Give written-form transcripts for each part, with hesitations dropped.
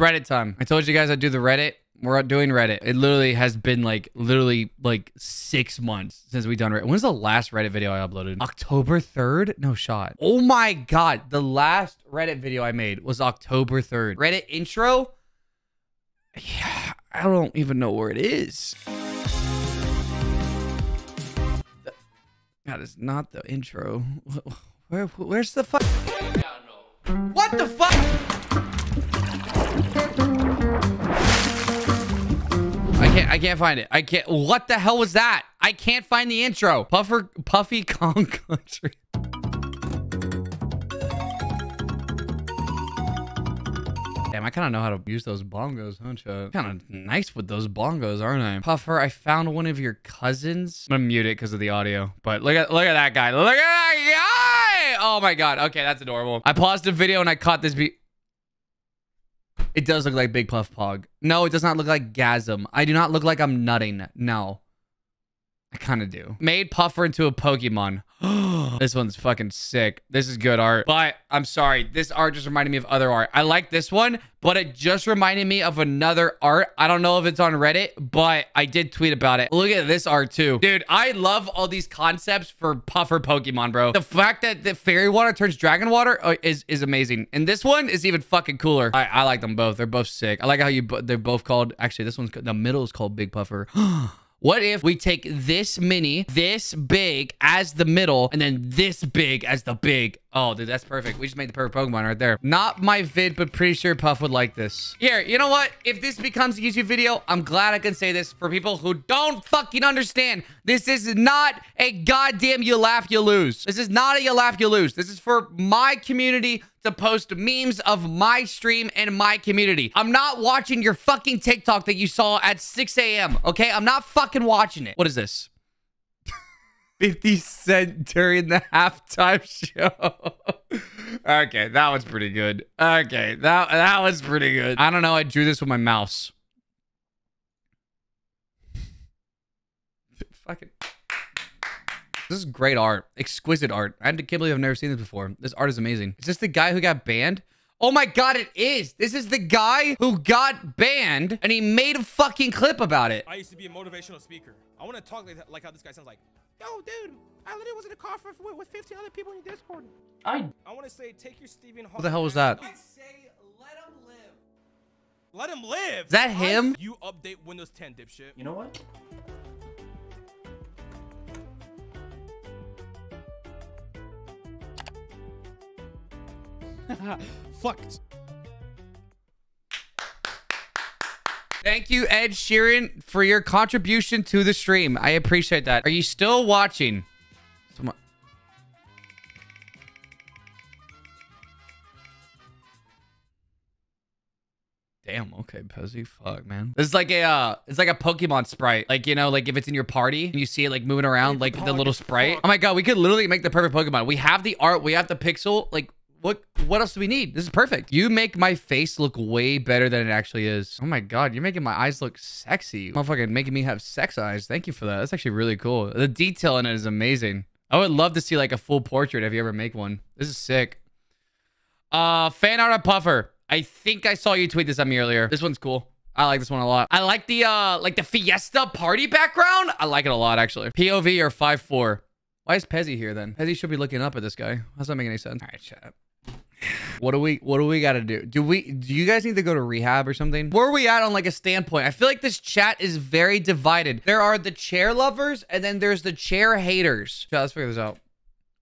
Reddit time. I told you guys I'd do the Reddit. We're doing Reddit. It literally has been like, literally like 6 months since we've done Reddit. When's the last Reddit video I uploaded? October 3rd? No shot. Oh my God. The last Reddit video I made was October 3rd. Reddit intro? Yeah, I don't even know where it is. That is not the intro. Where's the fuck? What the fuck? I can't find it. I can't. What the hell was that? I can't find the intro. Puffy Kong Country. Damn, I kind of know how to use those bongos, huh, Chuck? Kind of nice with those bongos, aren't I? Puffer, I found one of your cousins. I'm gonna mute it because of the audio. But look at that guy. Look at that guy! Oh my God. Okay, that's adorable. I paused the video and I caught this beat. It does look like Big Puff Pog. No, it does not look like Gasm. I do not look like I'm nutting. No. I kind of do. Made Puffer into a Pokemon. This one's fucking sick. This is good art. But I'm sorry. This art just reminded me of other art. I like this one, but it just reminded me of another art. I don't know if it's on Reddit, but I did tweet about it. Look at this art too. Dude, I love all these concepts for Puffer Pokemon, bro. The fact that the fairy water turns dragon water is amazing. And this one is even fucking cooler. I like them both. They're both sick. I like how they're both called. Actually, this one's the middle is called Big Puffer. What if we take this mini, this big as the middle, and then this big as the big? Oh, dude, that's perfect. We just made the perfect Pokemon right there. Not my vid, but pretty sure Puff would like this. Here, you know what? If this becomes a YouTube video, I'm glad I can say this for people who don't fucking understand. This is not a goddamn you laugh, you lose. This is not a you laugh, you lose. This is for my community to post memes of my stream and my community. I'm not watching your fucking TikTok that you saw at 6 a.m., okay? I'm not fucking watching it. What is this? 50 Cent during the halftime show. Okay, that was pretty good. Okay, that was pretty good. I don't know. I drew this with my mouse. Fucking. This is great art. Exquisite art. I can't believe I've never seen this before. This art is amazing. Is this the guy who got banned? Oh my God, it is. This is the guy who got banned and he made a fucking clip about it. I used to be a motivational speaker. I want to talk like how this guy sounds like. Yo, dude, I literally was in a conference with 15 other people in Discord. I want to say, take your Stephen Hawking. What the hell was that? I say, let him live. Let him live? Is that him? You update Windows 10, dipshit. You know what? Fucked. Thank you, Ed Sheeran, for your contribution to the stream. I appreciate that. Are you still watching? Someone... Damn. Okay, Pezzy. Fuck, man. This is like a, it's like a Pokemon sprite. Like, you know, like if it's in your party and you see it like moving around, like the little sprite. Oh my God, we could literally make the perfect Pokemon. We have the art. We have the pixel. Like. What else do we need? This is perfect. You make my face look way better than it actually is. Oh my God, you're making my eyes look sexy. Motherfucking making me have sex eyes. Thank you for that. That's actually really cool. The detail in it is amazing. I would love to see like a full portrait if you ever make one. This is sick. Fan art of Puffer. I think I saw you tweet this at me earlier. This one's cool. I like this one a lot. I like the Fiesta party background. I like it a lot actually. POV or 5-4. Why is Pezzy here then? Pezzy should be looking up at this guy. That's not making any sense. All right, shut up. What do we gotta do? Do you guys need to go to rehab or something? Where are we at on like a standpoint? I feel like this chat is very divided. There are the chair lovers and then there's the chair haters. Chat, let's figure this out.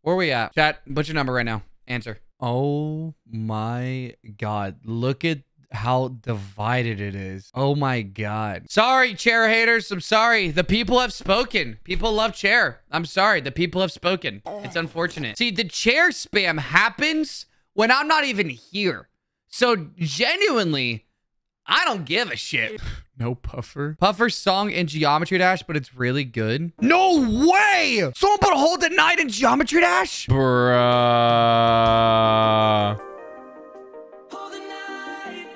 Where are we at? Chat, what's your number right now? Answer. Oh my God. Look at how divided it is. Oh my God. Sorry, chair haters. I'm sorry. The people have spoken. People love chair. I'm sorry. The people have spoken. It's unfortunate. See, the chair spam happens when I'm not even here. So genuinely, I don't give a shit. No Puffer. Puffer's song in Geometry Dash, but it's really good. No way! Someone put Hold the Night in Geometry Dash? Bruh. Hold the night.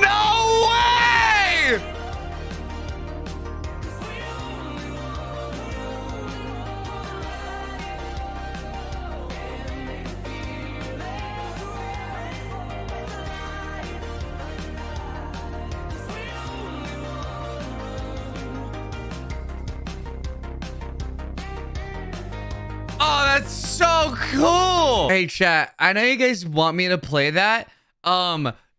No way! cool. Hey chat, I know you guys want me to play that.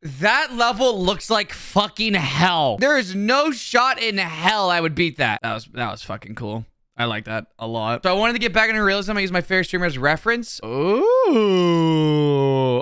That level looks like fucking hell. There is no shot in hell I would beat that. That was fucking cool. I like that a lot. So I wanted to get back into realism. I used my favorite streamer's reference. Ooh.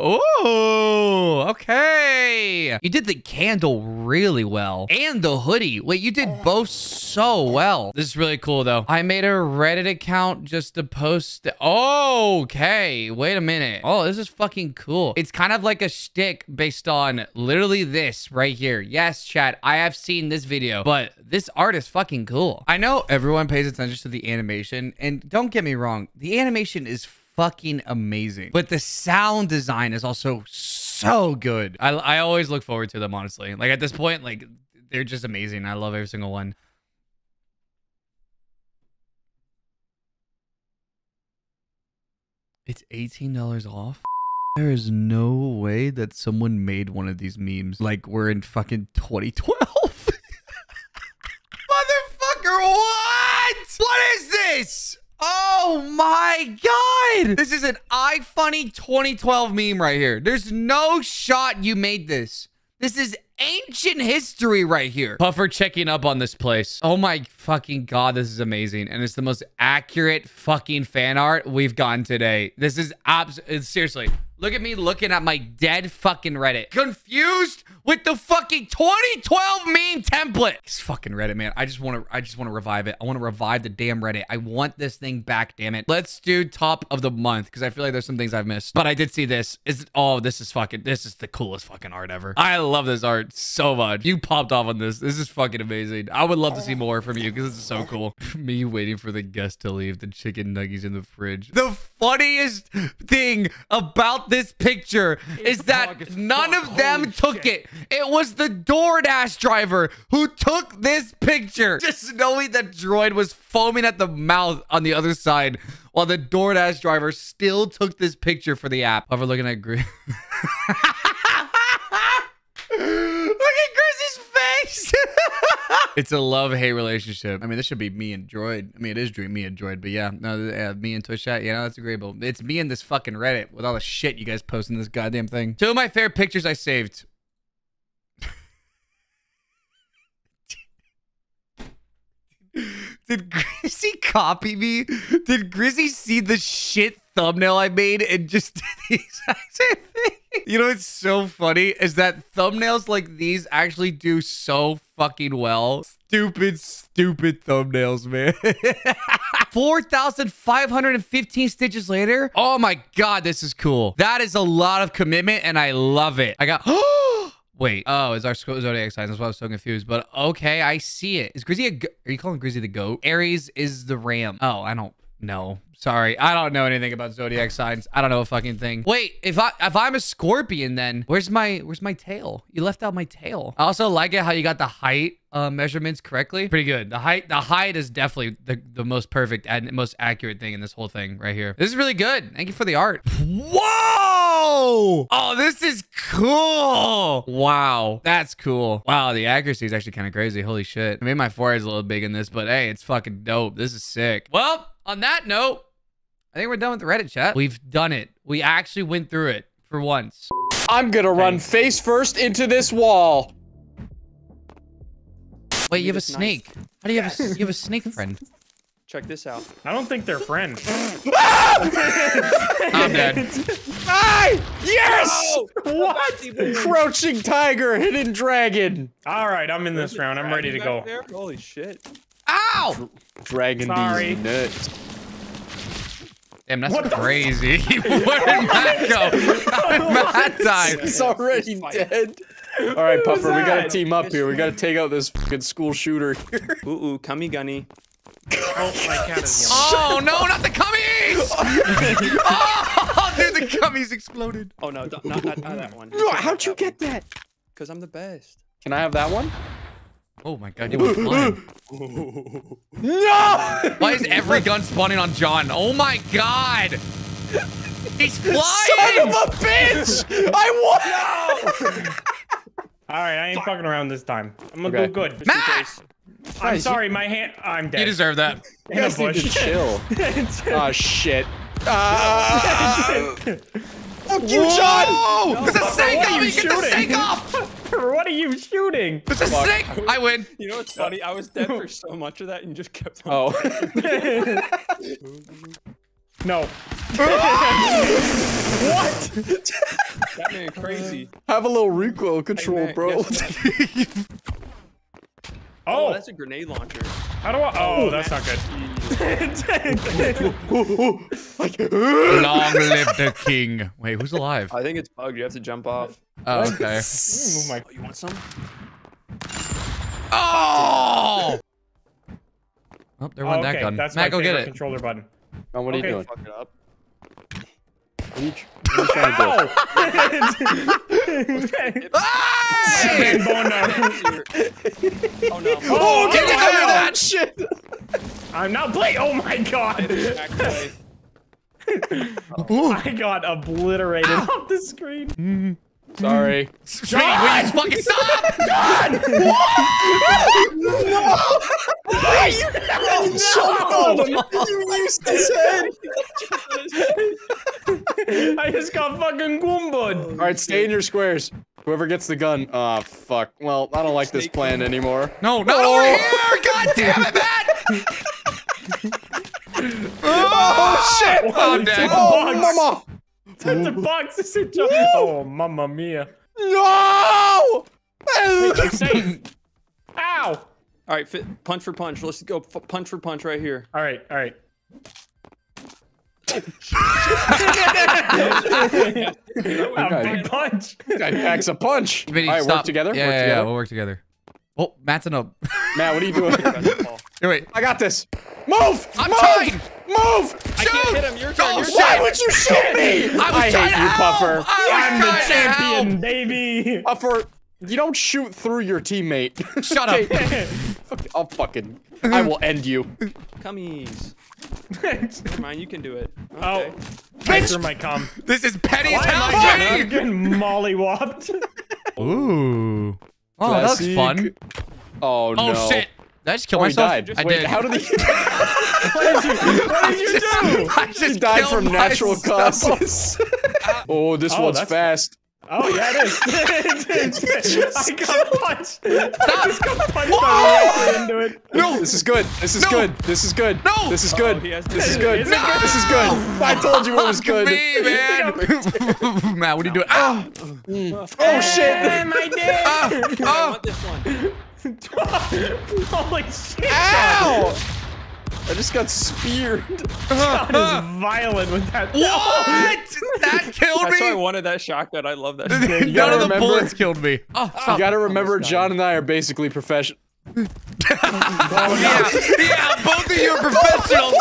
Ooh. Okay. You did the candle really well. And the hoodie. Wait, you did both so well. This is really cool, though. I made a Reddit account just to post. Okay. Wait a minute. Oh, this is fucking cool. It's kind of like a shtick based on literally this right here. Yes, chat. I have seen this video, but this art is fucking cool. I know everyone pays attention to the animation, and don't get me wrong, the animation is fucking amazing, but the sound design is also so good. I always look forward to them, honestly. Like, at this point, like, they're just amazing. I love every single one. It's $18 off. There is no way that someone made one of these memes like we're in fucking 2012. Motherfucker, what is this? Oh my god! This is an iFunny 2012 meme right here. There's no shot you made this. This is ancient history right here. Puffer checking up on this place. Oh my fucking god, this is amazing. And it's the most accurate fucking fan art we've gotten today. This is seriously. Look at me looking at my dead fucking Reddit. Confused with the fucking 2012 meme template. It's fucking Reddit, man. I just want to revive it. I want to revive the damn Reddit. I want this thing back, damn it. Let's do top of the month, because I feel like there's some things I've missed. But I did see this. This is the coolest fucking art ever. I love this art so much. You popped off on this. This is fucking amazing. I would love to see more from you, because this is so cool. Me waiting for the guest to leave. The chicken nuggies in the fridge. The funniest thing about this picture is that none of them took it. It was the DoorDash driver who took this picture. Just knowing that Droid was foaming at the mouth on the other side while the DoorDash driver still took this picture for the app. Over looking at Grizz. Look at Grizz's face. It's a love-hate relationship. I mean, this should be me and Droid. I mean, it is me and Droid, but yeah. No, me and Twitch chat. Yeah, no, that's agreeable. It's me and this fucking Reddit with all the shit you guys post in this goddamn thing. Two of my favorite pictures I saved. Did Grizzy copy me? Did Grizzy see the shit thumbnail I made and just did the exact same thing? You know what's so funny is that thumbnails like these actually do so fucking well. Stupid thumbnails, man. 4,515 stitches later. Oh my god, this is cool. That is a lot of commitment and I love it. I got... Wait. Oh, it's our zodiac sign. That's why I was so confused. But okay, I see it. Is Grizzy a goat? Are you calling Grizzy the goat? Aries is the ram. Oh, I don't know. Sorry. I don't know anything about zodiac signs. I don't know a fucking thing. Wait, if I'm a Scorpion, then where's my tail? You left out my tail. I also like it how you got the height measurements correctly. Pretty good. The height is definitely the most perfect and most accurate thing in this whole thing right here. This is really good. Thank you for the art. Whoa! Oh, this is cool. Wow. That's cool. Wow, the accuracy is actually kind of crazy. Holy shit. I mean, my forehead's a little big in this, but hey, it's fucking dope. This is sick. Well, on that note, I think we're done with the Reddit chat. We've done it. We actually went through it for once. I'm gonna run face first into this wall. Wait, you have a snake. How do you have a snake friend? Check this out. I don't think they're friends. I'm dead. Hi! Yes! What? Crouching tiger, hidden dragon. All right, I'm in this round. I'm ready to go. There? Holy shit. Ow! Dragon these nuts. Damn, that's what crazy. Where did Matt go? Matt died. He's already dead. All right, Puffer, we gotta team up here. We gotta take out this fucking school shooter. Ooh, cummy gunny. Oh, my cat is yellow. Oh, no, not the cummies! Oh, dude, the cummies exploded. Oh, no, not that one. No, how'd you get that? Because I'm the best. Can I have that one? Oh my god, it was flying. No! Why is every gun spawning on John? Oh my god! He's flying! Son of a bitch! I won! No! Alright, I ain't fucking around this time. I'm gonna do good. Matt! I'm sorry, my hand... I'm dead. You deserve that. In a bush. Chill. Oh shit. Fuck you, John! No, there's a snake on me! Get the snake off! What are you shooting? There's a snake! I win! You know what's funny? I was dead for so much of that and just kept on. No. What? That man crazy. Have a little recoil control, hey, bro. Oh, that's a grenade launcher. How do I? Oh, that's not good. Long live the king. Wait, who's alive? I think it's bugged. You have to jump off. Oh, okay. Oh, my. You want some? Oh! Oh, there went that gun. That's Matt, go get it. Controller button. Oh, what are you doing? Fuck it up. What are you trying to do? Okay. Oh, no. Oh, get over that shit! I'm not playing. Oh, my God. I got obliterated off the screen. Sorry. John! Wait, fucking stop! John! What? No! Why you You used his head! I just got fucking goomba'd. Alright, stay in your squares. Whoever gets the gun. Oh, fuck. Well, I don't like this plan anymore. No, not over here! God damn it, man! Oh, shit! Oh, I'm dead. Oh, mama! The box is in trouble. Oh, mamma mia. No! You're safe. Ow! All right, punch for punch. Let's go punch for punch right here. All right, all right. Big punch. Guy packs a punch. All right, work together. Yeah, we'll work together. Oh, Matt's in a... Matt, what are you doing? Here, wait. I got this. Move! I'm trying! Move! I can't hit him. Your turn. Why would you shoot me? I hate you, Puffer. I'm the champion, baby. Puffer, you don't shoot through your teammate. Shut up. I'll fucking... I will end you. Cummies. Never mind, you can do it. Okay. Oh. Bitch! My cum. This is petty as hell. I'm getting mollywopped. Ooh. Oh, that looks fun. Oh, no. Oh, shit. Did I just kill myself? Died. I did. How did he? What did you do? I just died from natural causes. Oh, this one's fast. Oh, yeah, it is. I got punched. I just got punched directly into it. No, this is good. This is good. This is good. No, this is good. This is good. This is good. I told you it was good. Me, man. Matt, what are you doing? Oh shit! I did. I want this one. Holy shit! Ow! I just got speared. God is violent with that. What? That killed me. That's why I wanted that shotgun. I love that. Shotgun. None of the bullets killed me. Oh, you gotta remember, John and I are basically professional. Oh, yeah, both of you are professionals.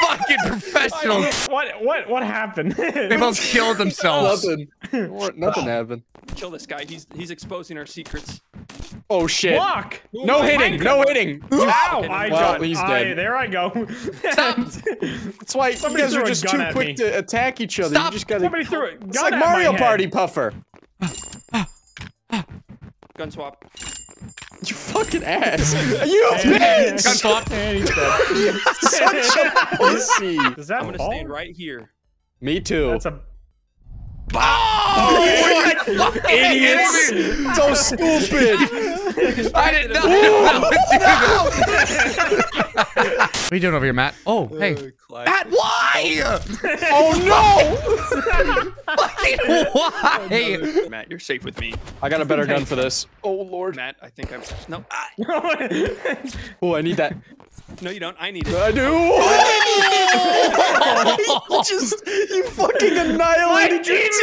Fucking professionals. What happened? They both killed themselves. Nothing happened. Kill this guy. He's exposing our secrets. Oh shit! Block. No hitting! No hitting! Ow! Well, he's dead. There I go. Stop! That's why you guys are just too quick to attack each other. Stop. You just gotta. Somebody threw a gun it's like at Mario Party, Puffer. Gun swap. You fucking ass! You bitch! Gun swap. And he's dead. Such a pussy. Does that I'm gonna stand right here. Me too. That's a. Oh, idiots! So stupid! I didn't know that. What are you doing over here, Matt? Oh, hey. Matt, why? Oh, no! Fucking why? Matt, you're safe with me. I got a better gun for this. Oh, Lord. Matt, I think I'm... No. Oh, I need that. No, you don't. I need it. I do. You fucking annihilated your team.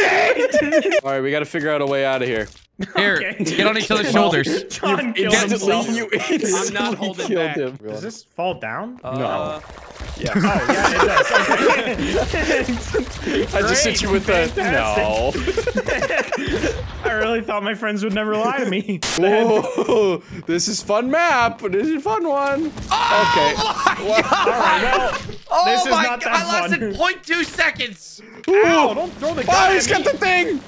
All right, we got to figure out a way out of here. Here, get on each other's shoulders. John killed himself. I'm not holding back. Does this fall down? No. Yeah. Oh, yeah, it does. Okay. I just hit you with the... No. I really thought my friends would never lie to me. Whoa, this is fun map. This is a fun one. Oh, okay. My God. All right, well, this is not that fun. I lost in 0.2 seconds. Ow, don't throw the gun. Oh, he's got the thing.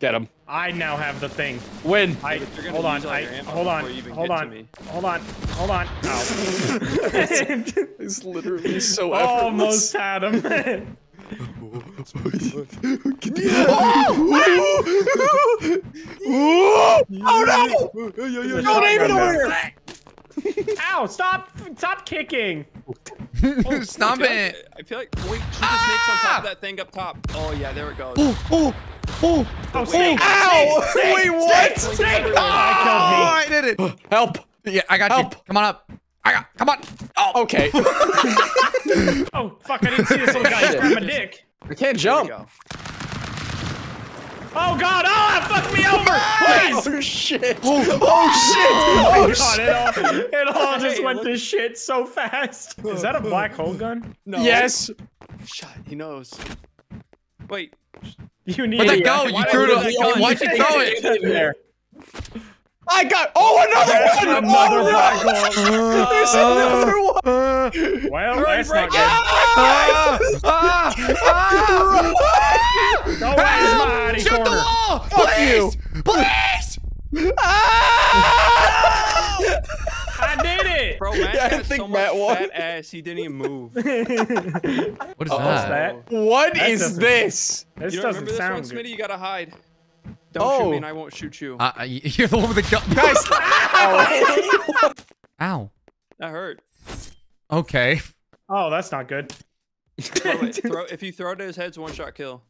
Get him. I now have the thing. When? Hold on. Ow. It's literally so effortless. Almost had him. Oh no! Don't aim it over here! Ow! Stop kicking! Oh, stop it! I feel like wait, she just makes on top of that thing up top. Oh yeah, there it goes. Oh! Snake! Ow! Snake, wait, what? Snake! Oh, I did it! Help! Yeah, I got you. Come on up. Come on. Oh, okay. Oh fuck! I didn't see this little guy. He's grabbing my dick. I can't jump. Oh god! Oh, it fucked me over! Please! Oh shit! Oh shit! It all just went to shit so fast. Is that a black hole gun? No. Yes. Shut. He knows. Wait. You need. Where'd that go? You threw it. Why'd you throw it? I got. Oh, another one! Another black hole. There's another one. Well, that's not good. No way! Shoot the wall! Please! Please! I did it! Bro, Matt got so much fat ass, he didn't even move. What is that? What is this? This doesn't sound good. Smitty, you gotta hide. Don't shoot me and I won't shoot you. You're the one with the gun. Guys! Ow. Ow. That hurt. Okay. Oh, that's not good. If you throw it at his head, it's one-shot kill.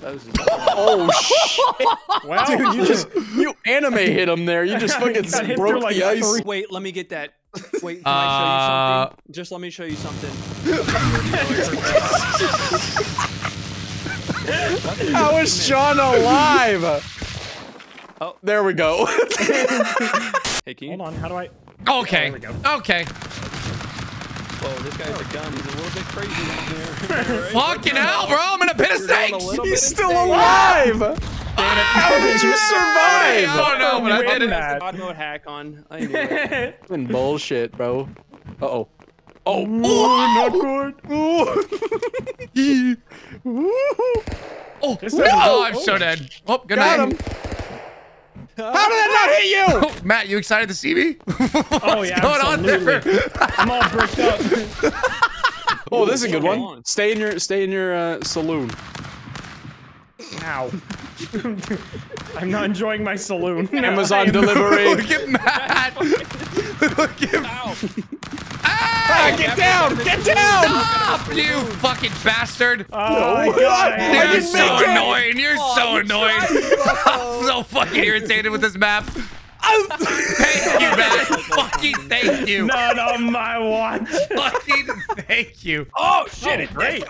That was oh, shit. Wow. Dude, you anime hit him there. You just fucking broke the ice. Wait, let me get that. Wait, can I show you something? Just let me show you something. How is Sean alive? Oh, there we go. Hey, can you... Hold on, how do I... Okay, okay. Whoa, this guy's a gun. He's a little bit crazy out there. Right? Fucking hell, bro! I'm in a pit of snakes! He's still alive! How did you survive? I don't know, but I did it. God mode hack on. I knew it. Fucking bullshit, bro. Uh-oh. Oh, not good. Oh, no! I'm so dead. Oh, good night. Got him. How did that not hit you? Oh, Matt, you excited to see me? What's going on there? I'm all bricked up. Oh, this is a good one. Stay in your saloon. Ow. I'm not enjoying my saloon. Amazon delivery. Look at Matt. Look at Matt. Ah, get down! Get down! Stop, you fucking bastard! Oh god! Dude, you're so annoying! You're so annoying! I'm so fucking irritated with this map. Thank you, man! Fucking thank you! Not on my watch! Fucking thank you! Oh shit! It's great!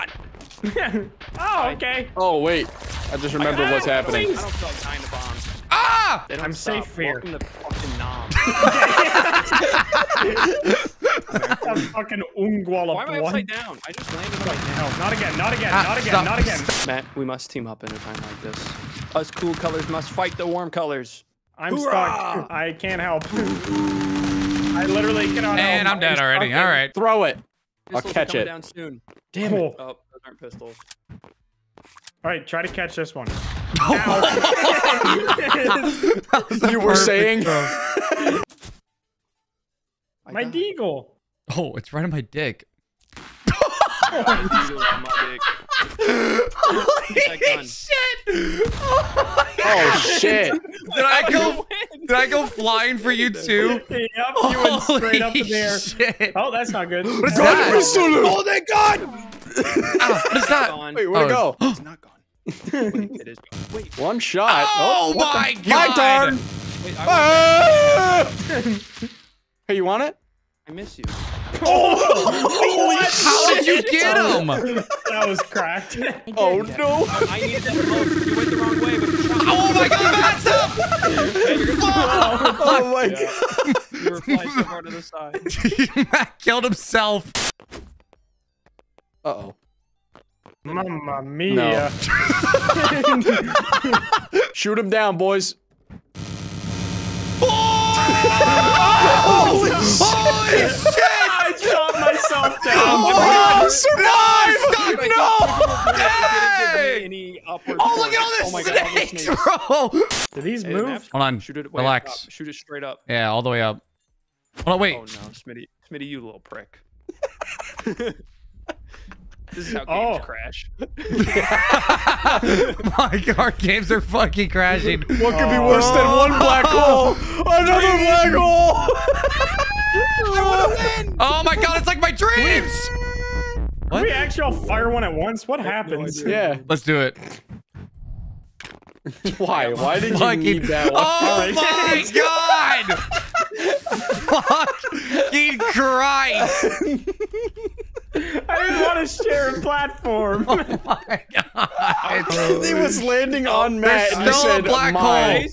Oh, okay. Oh wait, I just remembered what's happening. I don't feel kind of bombs. Ah! I'm safe here. Welcome to fucking nom. Fucking why am I upside down? I just landed upside down. Not again, not again, not again, not again. Matt, we must team up in a time like this. Us cool colors must fight the warm colors. I'm stuck. I can't help. I literally cannot help. And I'm dead already. All right. Throw it. Pistols I'll catch it. Down soon. Damn it. Oh, those aren't pistols. All right, try to catch this one. You were saying? My deagle. Oh, it's right on my dick. Holy shit! Oh shit! Did I go flying for you too? Yep, you went straight up in there. Shit. Oh, that's not good. What is that? Oh, thank God! What is that? Wait, where'd it go? It's not gone. Wait, it is gone. Wait. One shot. Oh my God! My darn! Wait, hey, you want it? I miss you. Oh! Holy shit. How did you get him? That was cracked. Oh no! I needed that. Oh, you went the wrong way, but you shot me. Oh my God! That's up! Oh my God! You were flying so far to the side. Matt killed himself. Uh oh. Mamma mia! No. Shoot him down, boys. Oh! Holy shit! I shot myself! yourself down. Oh, no, survive! No! Oh, look at all this snakes, bro! Do these move? Hold on. Shoot it way relax. Up. Shoot it straight up. Yeah, all the way up. Hold on, wait. Oh, no, Smitty, you little prick. This is how games crash. Like, our games are fucking crashing. What could be worse than one black hole? Another black hole! I wanna win! Oh my god, it's like my dreams! What? Can we actually all fire one at once? What happens? No, yeah. Let's do it. Why? Why did you need that one? Oh my god! Fucking Christ! I didn't want to share a platform. Oh my god! He was landing on Matt and said, "Black hole."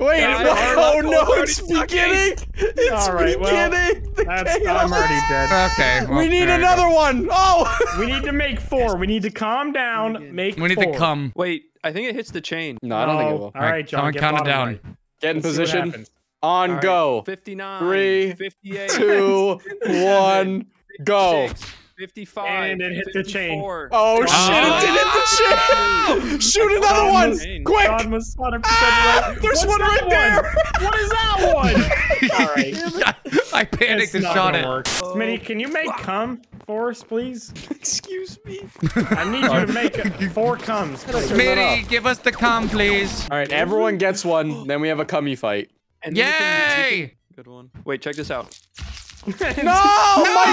Wait! Oh no! It's beginning. It's beginning. I'm already dead. Okay. Well, we need another one. Oh! We need to make four. We need to calm down. Make. We need to come. Wait. I think it hits the chain. No, I don't think it will. All right, John. Count it down. Get in position. On right, go. 59. 3, 58, 2, 1, go. 56, 55. And it hit 54. The chain. Oh, shit. Oh, it did hit the chain. Shoot another one. Quick. Ah, there's one right there. What is that one? All right. I panicked and shot it. Oh. Smitty, can you make cum for us, please? Excuse me. I need you to make four cums. Smitty, give us the cum, please. All right, everyone gets one. Then we have a cummy fight. And yay! Good one. Wait, check this out. No! No! My,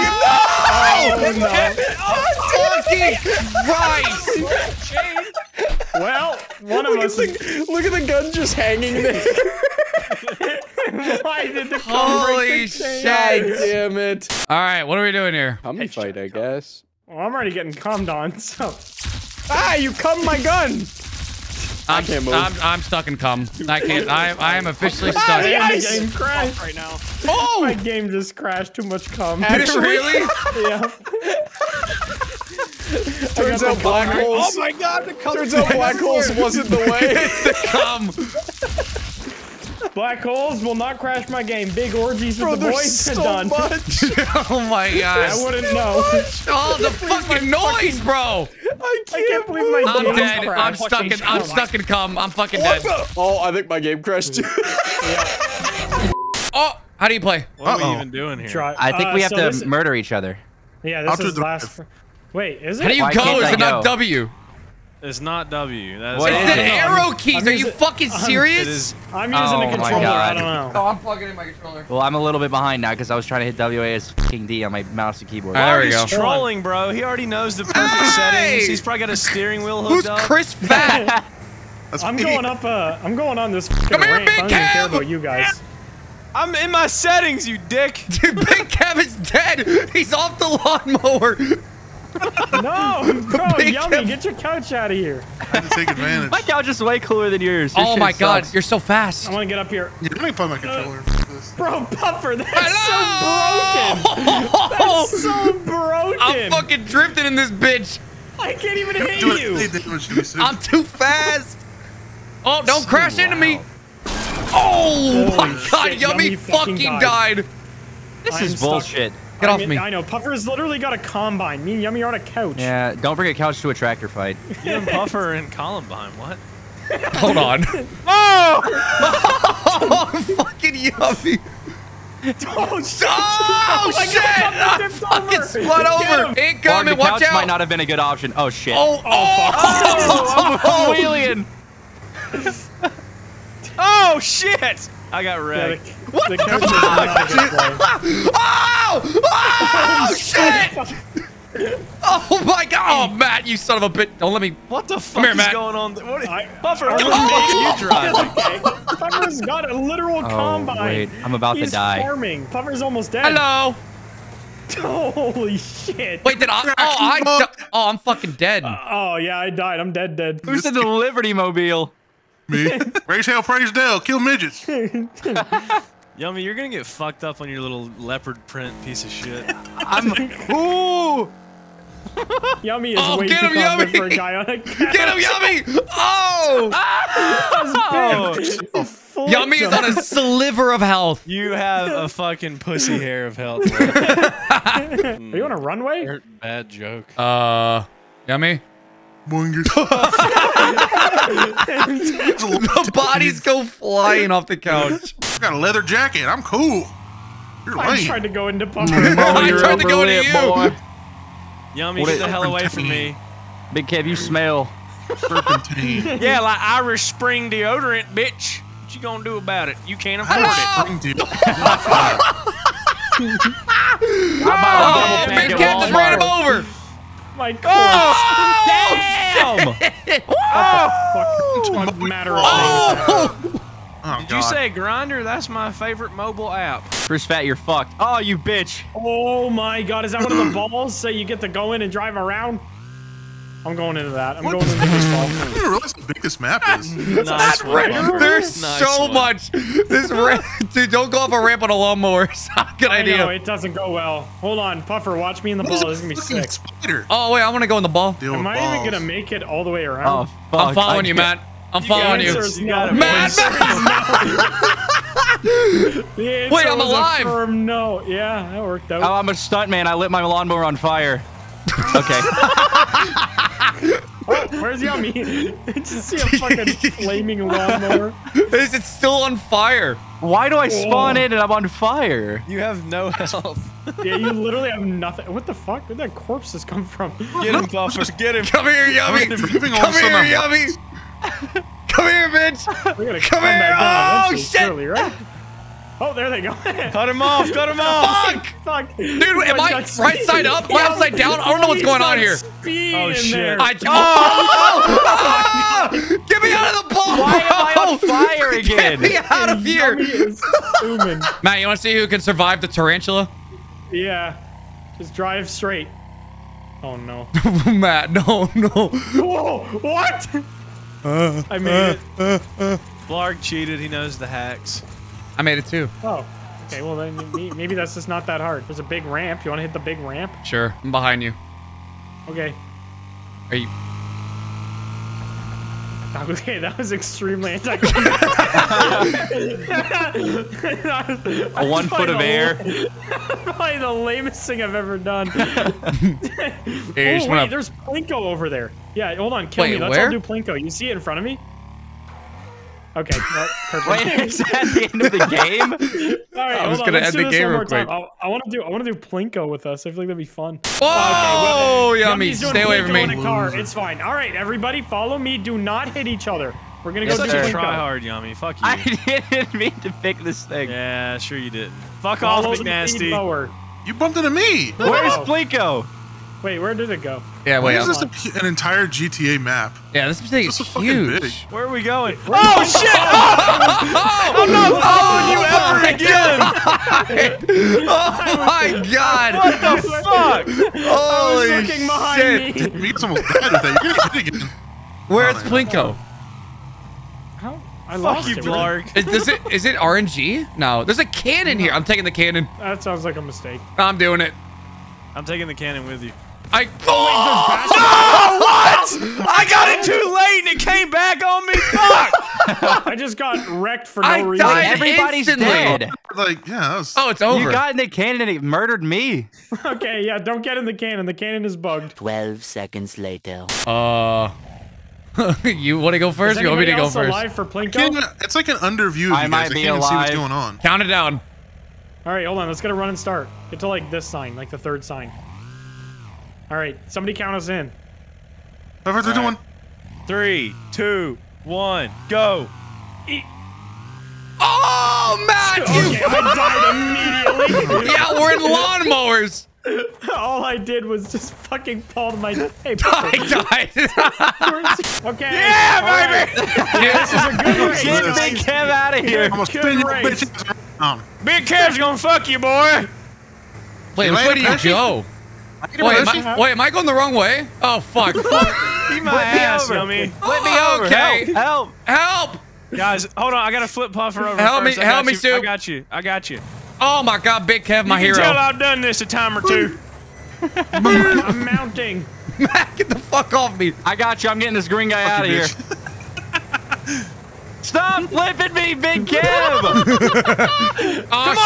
no! No! Oh, fucking Christ! Well, one of us. Look at the gun just hanging there. Why did the gun break the chain? Holy shit! Damn it! All right, what are we doing here? Cummy fight, I guess. Well, I'm already getting cummed on, so. Ah! You cummed my gun. I can't move. I'm stuck in cum. I can't. I am officially stuck. Ah, my game crashed right now. Oh! My game just crashed. Too much cum. Actually, really? Yeah. Turns out black holes. Oh my god, the cum. Turns out black holes wasn't the way. It's the cum. Black holes will not crash my game. Big orgies with the boys so done. Much. Oh my god. I wouldn't know. Oh, the fucking noise, bro. I can't believe my game dead. Crashed. I'm stuck in cum. I'm fucking dead. Oh, I think my game crashed too. Oh, how do you play? What are we even doing here? I think we have to murder each other. Yeah, this is the last. Wait, is it? How do you go? Is it not W? It's not W. That is it's the arrow keys. Are you fucking serious? I'm using a controller. I don't know. Oh, I'm plugging in my controller. Well, I'm a little bit behind now because I was trying to hit WASD on my mouse and keyboard. There we go. He's trolling, bro. He already knows the perfect settings. He's probably got a steering wheel hooked up. Who's Chris Fat? I'm going up. I'm going on this. Come here, Big Kev. I don't care about you guys. I'm in my settings, you dick. Dude, Big Kev is dead. He's off the lawnmower. No, bro, Yummy, get your couch out of here. I had to take advantage. My couch is way cooler than yours. Oh my god, you're so fast. I want to get up here. Yeah, let me find my controller. Bro, Puffer, that's so broken. That's so broken. I'm fucking drifting in this bitch. I can't even hit you. I'm too fast. Oh, don't crash into me. Oh holy my god, shit. Yummy fucking died. This is bullshit. Get off me. I know. Puffer's literally got a combine. Me and Yummy are on a couch. Yeah, don't bring a couch to a tractor fight. You and Puffer and Columbine, what? Hold on. Oh! Fucking Yummy. Oh, shit. Oh, shit. I fucking split over. Incoming, watch out. The couch might not have been a good option. Oh, shit. Oh, oh, alien. Oh, shit. I got wrecked. What the fuck? Oh! Oh, shit! Oh my god! Oh, Matt, you son of a bitch! Don't let me. What the fuck is going on? What is Buffer? You drive. Buffer's got a literal combine. Wait, I'm about to die. He's farming. Buffer's almost dead. Hello. Holy shit! Wait, did I? Oh, I'm fucking dead. Oh yeah, I died. I'm dead. Who's the Liberty Mobile? Me. Raise hell, praise Dell, kill midgets. Yummy, you're gonna get fucked up on your little leopard print piece of shit. I'm. Ooh! Yummy is way too confident for a guy on a couch. Get him, Yummy! Oh! Oh! 4. Yummy is on a sliver of health. You have a fucking pussy hair of health. Are you on a runway? Bad joke. Yummy? The bodies go flying off the couch. I got a leather jacket. I'm cool. You're lame. I tried to go into Puffer. I tried to go into you. Boy. Yummy, get the hell away from me. Big Kev, you smell. Yeah, like Irish Spring deodorant, bitch. What you gonna do about it? You can't afford it. Oh, Big Kev just ran him over. My God! Oh, damn! Shit. What the fuck? It's a matter of things. Oh, did you say Grindr? That's my favorite mobile app. Chris Fat, you're fucked. Oh, you bitch. Oh my God, is that one of the balls? So you get to go in and drive around? I'm going into that. I'm going into this ball. I didn't realize how big this map is. Nice one. There's so much. This ramp, dude, don't go off a ramp on a lawnmower. It's not a good idea. No, it doesn't go well. Hold on, Puffer, watch me in the ball. This is gonna be sick. Spider. Oh wait, I want to go in the ball. Am I even gonna make it all the way around? Oh, fuck. I'm following you, Matt. I'm following you. Matt! Wait, I'm alive. No, yeah, that worked out. Oh, I'm a stuntman. I lit my lawnmower on fire. Okay. Oh, where's Yummy? Just see a fucking flaming lawnmower. It's still on fire. Why do I spawn in and I'm on fire? You have no health. Yeah, you literally have nothing. What the fuck? Where'd that corpse just come from? Get him, Buffer. Get him. Come here, Yummy. Come here, Yummy. Come here, bitch. Come here. Oh, shit. Early, right? Oh, there they go. Cut him off. Cut him off. Fuck. Dude, am I right side up? Am I upside down? I don't know what's going on here. Oh, shit. Get me out of the ball. Why am I on fire again? Get me out of here. Matt, you want to see who can survive the tarantula? Yeah. Just drive straight. Oh, no. Matt, no. Whoa, what? I made it. Blarg cheated. He knows the hacks. I made it too. Oh, okay. Well, then maybe that's just not that hard. There's a big ramp. You want to hit the big ramp? Sure. I'm behind you. Okay. Are you? Okay, that was extremely anticlimactic. A 1 foot of air. Probably the lamest thing I've ever done. Hey, oh, wait, there's Plinko over there. Yeah, hold on. Kill me. Let's all do Plinko. You see it in front of me? Okay, perfect. Wait, is that the end of the game? All right, I was gonna end the game real quick. I want to do Plinko with us. I feel like that'd be fun. Oh, okay, Yummy! Stay away from me. In a car. It's fine. All right, everybody, follow me. Do not hit each other. We're gonna go do Plinko. Try hard, Yummy. Fuck you. I didn't mean to pick this thing. Yeah, sure you did. Fuck off, mcnasty. You bumped into me. Where's Plinko? Wait, where did it go? Yeah, wait. Is this an entire GTA map? Yeah, this thing is huge. Big. Where are we going? Oh shit! I'm not following you ever again. Oh my God! What the fuck? Holy shit! Me's almost dead with that. You're gonna hit again. Where's Plinko? How? I lost you, Blarg. Is it RNG? No. There's a cannon here. I'm taking the cannon. That sounds like a mistake. I'm doing it. I'm taking the cannon with you. No! What? I got it too late and it came back on me. Fuck! I just got wrecked for no reason. Everybody's dead. Like, yeah. Oh, it's over. You got in the cannon and it murdered me. Okay, yeah. Don't get in the cannon. The cannon is bugged. 12 seconds later. You want to go first? Or you want me to go first? Alive for Plinko? It's like an underview. I might be alive. I can't see what's going on. Count it down. All right, hold on. Let's get a run and start. Get to like this sign, like the third sign. All right, somebody count us in. Right. 3, 2, 1, go. Oh, Matt! Okay, I died immediately. Yeah, we're in lawnmowers. All I did was just fucking fall to my paper. I died. Okay. Yeah, baby. Right. Yeah, this is a good race. Get Big Kev out of here. Good race. Big Kev's gonna fuck you, boy. Wait, which way do you go? Wait, am I going the wrong way? Oh, fuck. Eat my ass, Yummy. Let me over. Okay. Help. Help. Guys, hold on. I gotta flip Puffer over. Help me, Soup. I got you. Oh, my God. Big Kev, my hero. You can tell I've done this a time or two. I'm mounting. Matt, get the fuck off me. I got you. I'm getting this green guy out of here. Stop flipping me, Big Kim! Oh,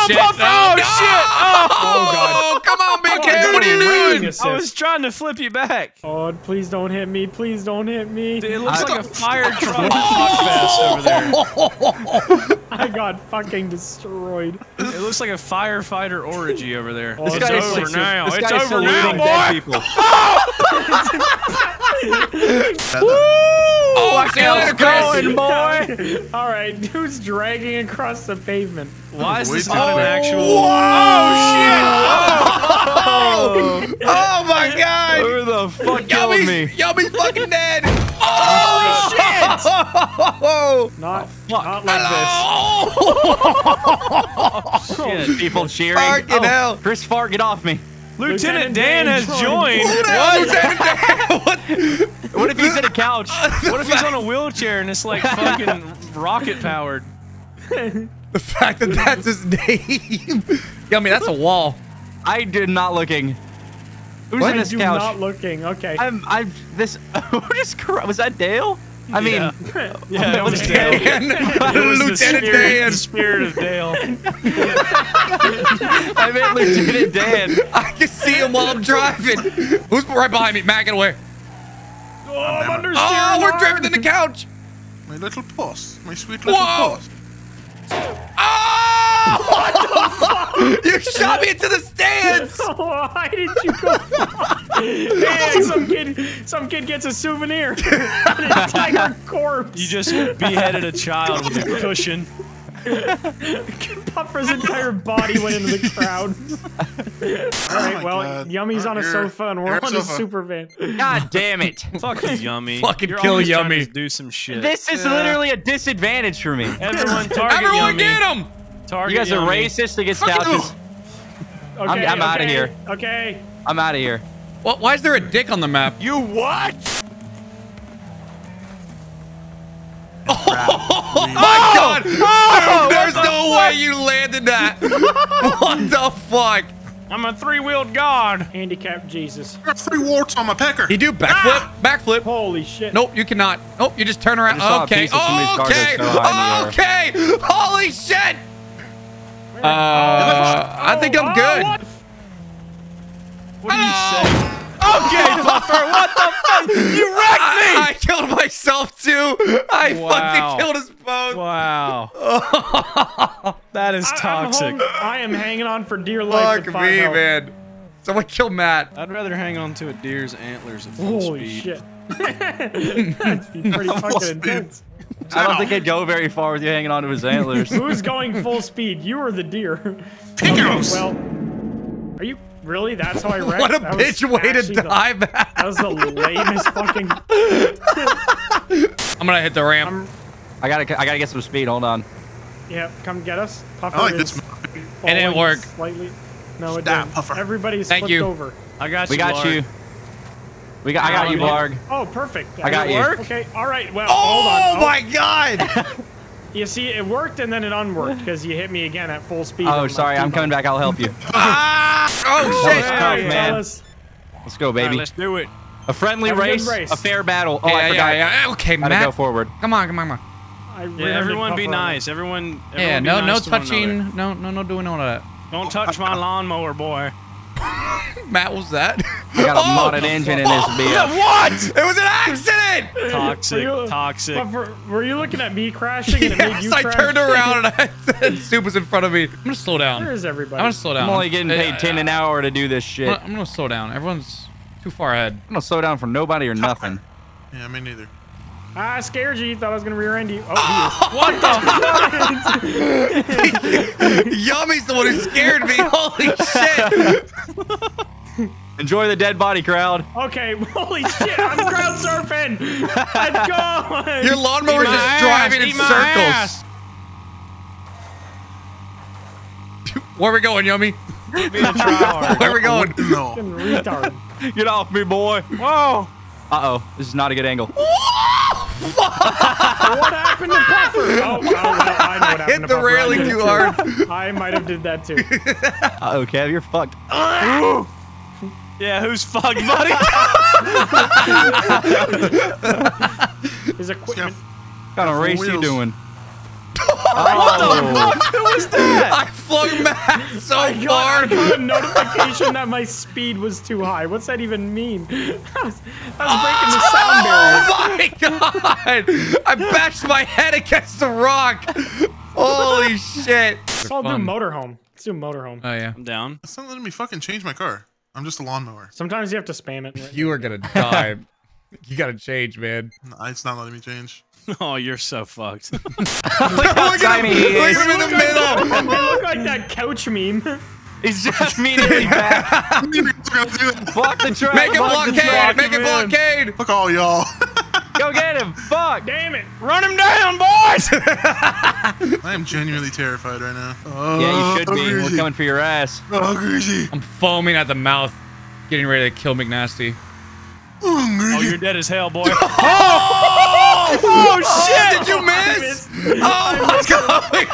shit! Oh, God. Come on, Big Kim, what are you doing? I was trying to flip you back. Oh, please don't hit me. Please don't hit me. Dude, it looks like a fire truck. Over there. I got fucking destroyed. It looks like a firefighter orgy over there. Oh, it's over now, boy! Woo! What's going, boy? All right, dude's dragging across the pavement. Why is this not an actual? Whoa! Oh shit! Oh, oh my god! Who the fuck killed me? Y'all be fucking dead! Oh shit! Not like this. Oh, shit. People cheering. Fucking hell! Chris Fart, get off me! Lieutenant Dan has joined. What? Lieutenant Dan? What if he's at a couch? What if he's on a wheelchair and it's like fucking rocket powered? The fact that that's his name. Yeah, I mean that's a wall. I did not looking. Who's in this couch? Not looking. Okay. I'm this. Was that Dale? I mean, yeah, Lieutenant Dan. Lieutenant Dan. The spirit of Dale. I meant Lieutenant Dan. I can see him while I'm driving. Who's right behind me? Mac, get away. Oh, I'm under we're driving in the couch. My little puss. My sweet little puss. Oh! What the fuck? You shot me into the stands! Why did you go? Man, some kid gets a souvenir. A tiger corpse. You just beheaded a child with a cushion. Puffer's entire body went into the crowd. Alright, well, Yummy's on a sofa and we're on a super van. God damn it. Fuck Yummy. Fucking kill Yummy. Do some shit. This is literally a disadvantage for me. Everyone target Everyone Yummy. Get him! Target you guys are racist against couches. Okay, I'm out of here. Okay. I'm out of here. What? Why is there a dick on the map? You what? Oh my god! Oh, dude, there's no way you landed that! What the fuck? I'm a three-wheeled god! Handicapped Jesus. I got three warts on my pecker. You do backflip? Backflip. Holy shit. Nope, you cannot. Nope, you just turn around. Okay, okay, okay! Holy shit! I think I'm good. What do you say? Okay, Buffer, what the fuck? You wrecked me! I killed myself, too. I fucking killed us both. Wow. That is toxic. I am hanging on for dear life. Fuck me, man. Someone kill Matt. I'd rather hang on to a deer's antlers at full speed. Holy shit. That'd be pretty fucking intense. I don't think I'd go very far with you hanging on to his antlers. Who's going full speed? You or the deer? Picos! Okay, well, are you... Really? That's how I wrecked? What a bitch way to die, man. That was the lamest fucking... I'm gonna hit the ramp. I gotta get some speed. Hold on. Yeah, come get us. Puffer It didn't work. Slightly. No, it didn't. Puffer. Everybody's flipped over. I got you, I got you, Blarg. Oh, perfect. I got you. Okay, alright. Well, hold on. Oh, my God! You see, it worked and then it unworked because you hit me again at full speed. Oh, sorry, I'm coming back. I'll help you. Oh shit! Tough, man. Let's go, baby. Right, let's do it. A friendly race, a fair battle. Oh, yeah, I forgot. Yeah, yeah. Okay, man. Go forward. Come on, come on, come on. Yeah, everyone be nice. Everyone yeah, no, nice no touching. No, doing all that. Don't touch my lawnmower, boy. Matt, was that? I got a modded engine in this bitch. What? It was an accident! Toxic, toxic. Were you looking at me crashing and it made you crash? I turned around and I said Soup was in front of me. I'm gonna slow down. Where is everybody? I'm gonna slow down. I'm only getting paid 10 an hour to do this shit. I'm gonna slow down. Everyone's too far ahead. I'm gonna slow down for nobody or nothing. Yeah, me neither. I scared you. You thought I was gonna rear-end you. Oh, what the fuck? Yummy's the one who scared me. Holy shit! Enjoy the dead body crowd. Okay. Holy shit! I'm crowd surfing. Let's go. Your lawnmower's just driving in circles. Where we going, Yummy? Where we going? No. Retard. Get off me, boy. Whoa. Uh-oh. This is not a good angle. What happened to Puffer? Oh, well, I know what happened to Puffer. Hit the railing too hard. I might have did that too. Uh-oh, Kev, you're fucked. Yeah, who's fucked, buddy? His equipment. What kind of race you doing? Oh. What the fuck was that? I flung Matt so far. I got a notification that my speed was too high. What's that even mean? I was breaking the sound barrier. Oh my god! I bashed my head against the rock. Holy shit. So I'll do motorhome. Let's do motorhome. Oh yeah. I'm down. It's not letting me fucking change my car. I'm just a lawnmower. Sometimes you have to spam it. You are gonna die. You gotta change, man. It's not letting me change. Oh, you're so fucked. Look how tiny he is. Look him in the middle. You look like that couch meme. He's just immediately back. Block the truck. Make it blockade. Make it blockade. Fuck all y'all. Go get him. Fuck. Damn it. Run him down, boys. I am genuinely terrified right now. Oh, yeah, you should be. We're coming for your ass. Oh, greasy. I'm foaming at the mouth, getting ready to kill mcnasty. Oh, you're dead as hell, boy. Oh shit! Did you miss? Oh my god!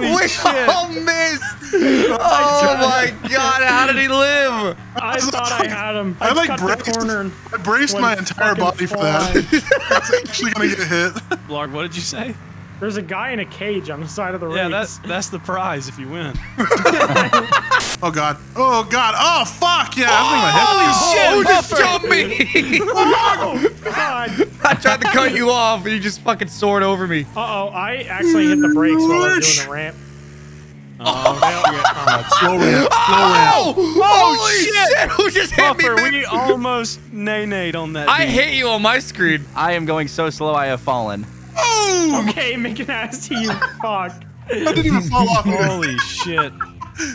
Holy shit! We all missed! Oh my god! How did he live? I thought I had him. I like braced my entire body for that. That's actually gonna get hit. Blarg, what did you say? There's a guy in a cage on the side of the road. Yeah, that's the prize if you win. Oh god! Oh god! Oh fuck! Yeah! Oh, holy shit! Who just jumped me? Oh god! I tried to cut you off, and you just fucking soared over me. Uh-oh! I actually hit the brakes while I was doing the ramp. Oh, slow ramp! Oh! Holy shit! Who just hit me? We almost nay-nayed on that. I hit you on my screen. I am going so slow, I have fallen. Oh! Okay, mcnasty, you fuck. I didn't even fall off. Holy shit!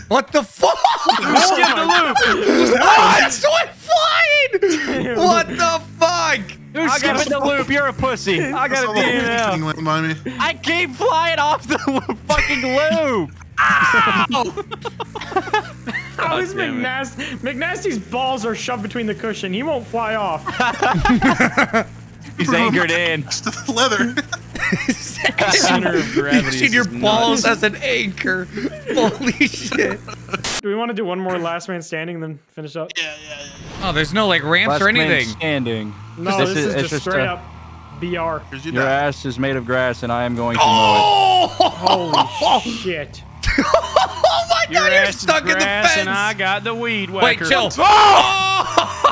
What the fuck? You skipped the loop. What? It's flying. Damn. What the fuck? You're skipping the loop. You're a pussy. I got it. I keep flying off the fucking loop. How is mcnasty? mcnasty's balls are shoved between the cushion. He won't fly off. He's anchored in. Just the leather. The center of gravity. You see your balls as an anchor. Holy shit. Do we want to do one more last man standing and then finish up? Yeah. Oh, there's no like ramps or anything. Man standing. No, this is just straight up BR. Your ass is made of grass and I am going to mow it. Holy shit. Oh my god, you're stuck in the fence. And I got the weed whacker. Wait, chill.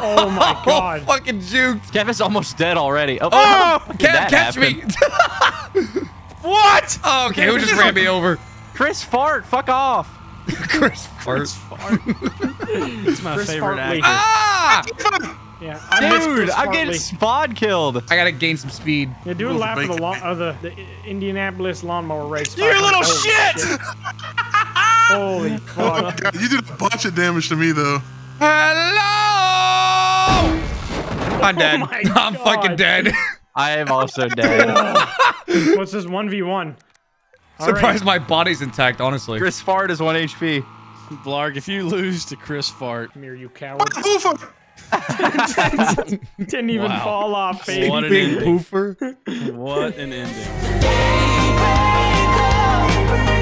Oh my god. Fucking juked. Kevin's almost dead already. Oh, Kev, catch me. What? Oh, okay, who just ran me over? Chris Fart, fuck off. Chris Fart. Chris Fart. It's my favorite actor. Ah! Yeah, dude, I'm getting spawn killed. I gotta gain some speed. Yeah, do a lap of the Indianapolis lawnmower race. You little shit! Holy fuck. Oh, you did a bunch of damage to me, though. Hello! I'm dead. I'm fucking dead. I am also dead. What's this 1v1? Surprised my body's intact, honestly. Chris Fart is 1 HP. Blarg, if you lose to Chris Fart. Come here, you coward. Bigpuffer! Didn't even fall off, baby. What an ending. Bigpuffer. What an ending.